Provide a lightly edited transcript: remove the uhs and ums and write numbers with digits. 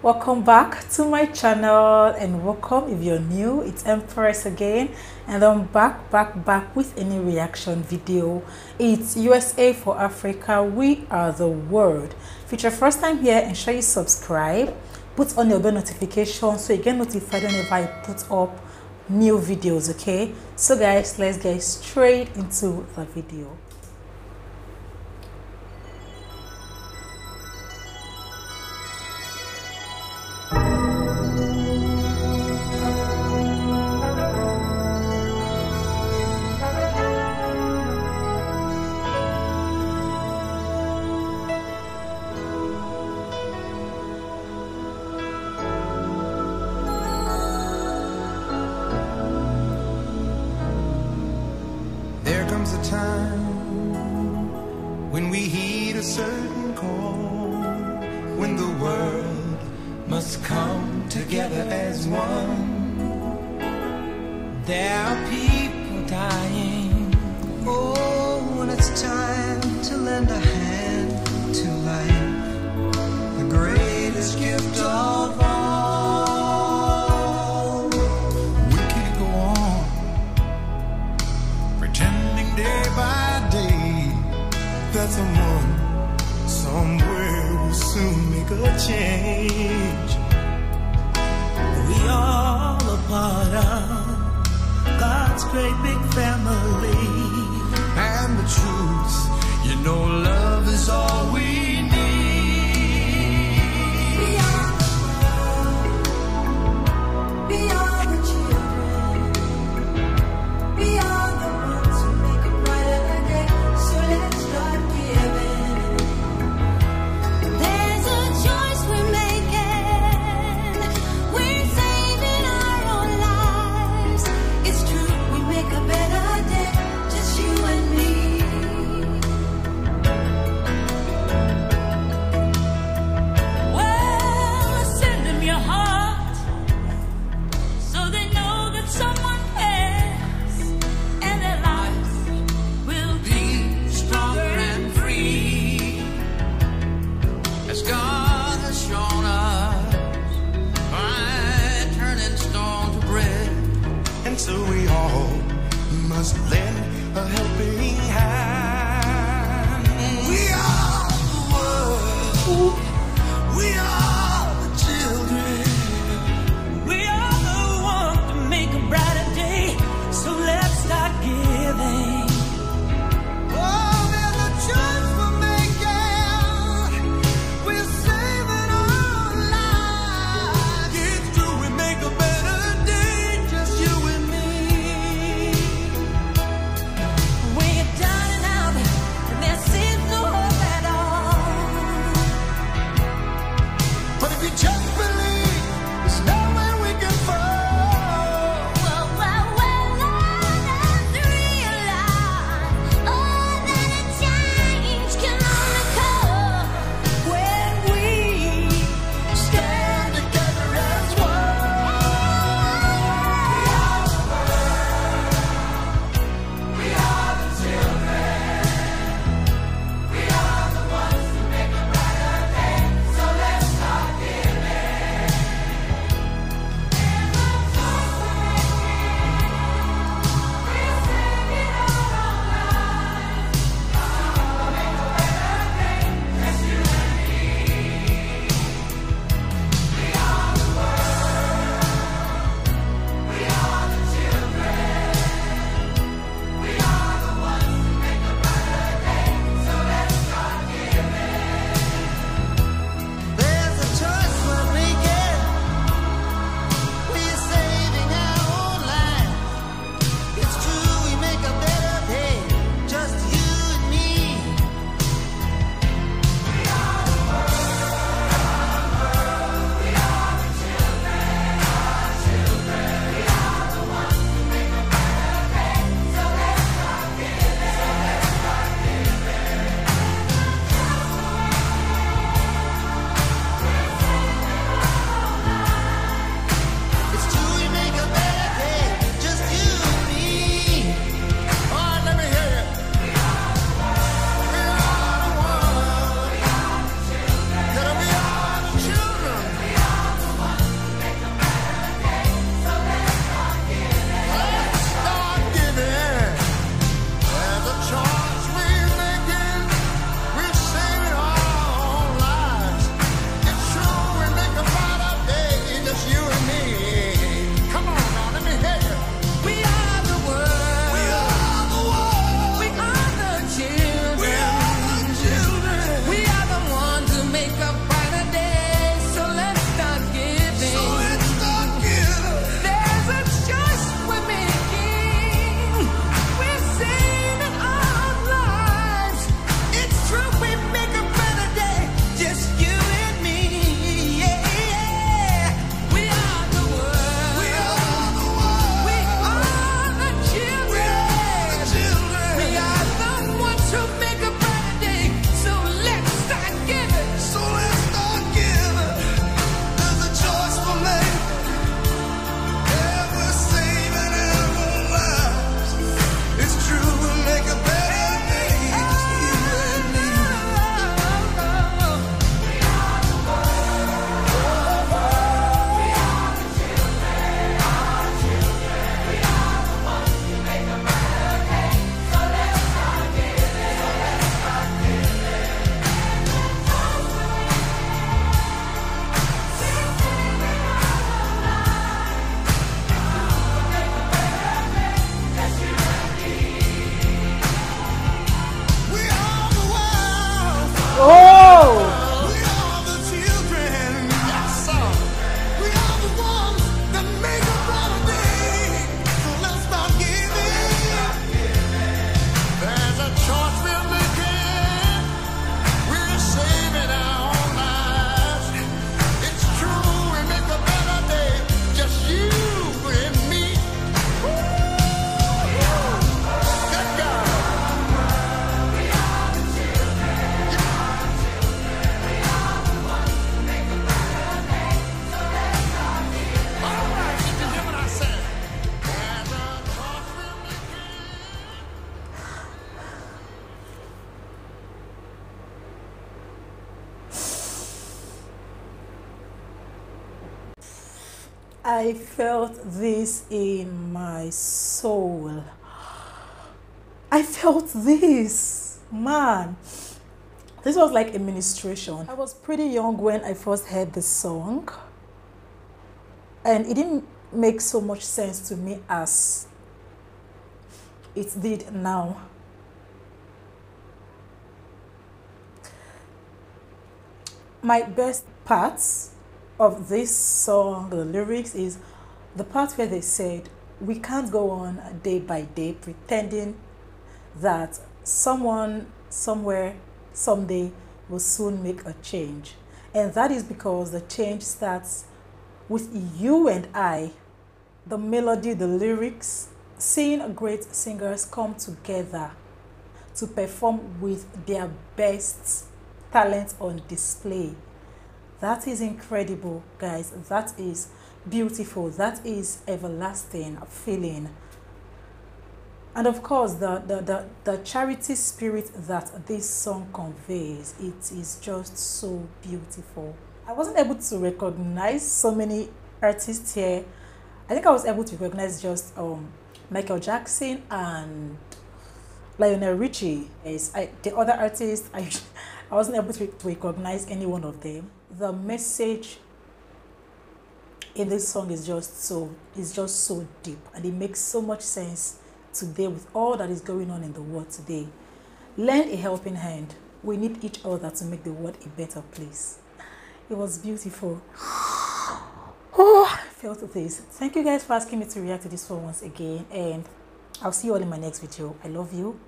Welcome back to my channel, and welcome if you're new. It's Empress again, and I'm back with a new reaction video. It's USA for Africa, We Are the World. If you're first time here, ensure you subscribe, put on your bell notification so you get notified whenever I put up new videos. Okay, so guys, let's get straight into the video. A time when we heed a certain call, when the world must come together as one. There are people dying, oh, and it's time to lend a hand to life, the greatest gift of all. That someone, somewhere will soon make a change. We all are part of God's great big family. And the truth, you know, love is all we need. We are the world. We are the children. We are the ones who make a brighter day. So let's start. I felt this in my soul. I felt this, man. This was like a ministration. I was pretty young when I first heard this song, and it didn't make so much sense to me as it did now. My best parts of this song, the lyrics, is the part where they said, we can't go on day by day pretending that someone, somewhere, someday will soon make a change. And that is because the change starts with you and I. The melody, the lyrics, seeing great singers come together to perform with their best talent on display. That is incredible, guys. That is beautiful. That is everlasting feeling. And of course, the charity spirit that this song conveys, it is just so beautiful. I wasn't able to recognize so many artists here. I think I was able to recognize just Michael Jackson and Lionel Richie. Yes, the other artists, I wasn't able to recognize any one of them. The message in this song is just so deep, and it makes so much sense today with all that is going on in the world today. Lend a helping hand. We need each other to make the world a better place. It was beautiful. Oh, I felt this. Thank you guys for asking me to react to this one once again, and I'll see you all in my next video. I love you.